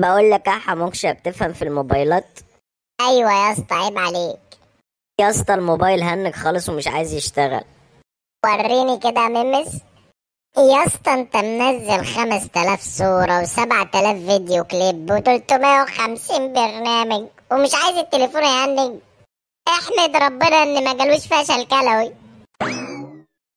بقول لك يا حموكشه، بتفهم في الموبايلات؟ ايوه يا اسطى، عيب عليك يا اسطى، الموبايل هنج خالص ومش عايز يشتغل. وريني كده يا ممس. يا اسطى انت منزل 5000 صوره و7000 فيديو كليب و350 برنامج ومش عايز التليفون يهنج. احمد ربنا ان ما جالوش فشل كلوي.